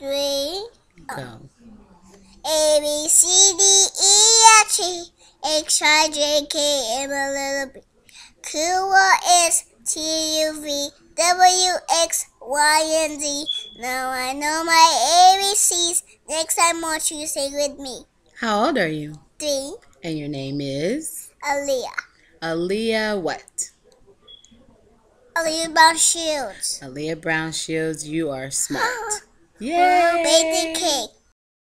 three, go. A, B, C, D, E, F, G, X, Y, J, K, M, L, L, B, Q, R, S, T, U, V, W, X, Y, and Z. Now I know my ABCs. Next time, want you to sing with me. How old are you? 3. And your name is? Aaliyah. Aaliyah what? Aaliyah Brown Shields. Aaliyah Brown Shields, you are smart. Yay! Bake the cake.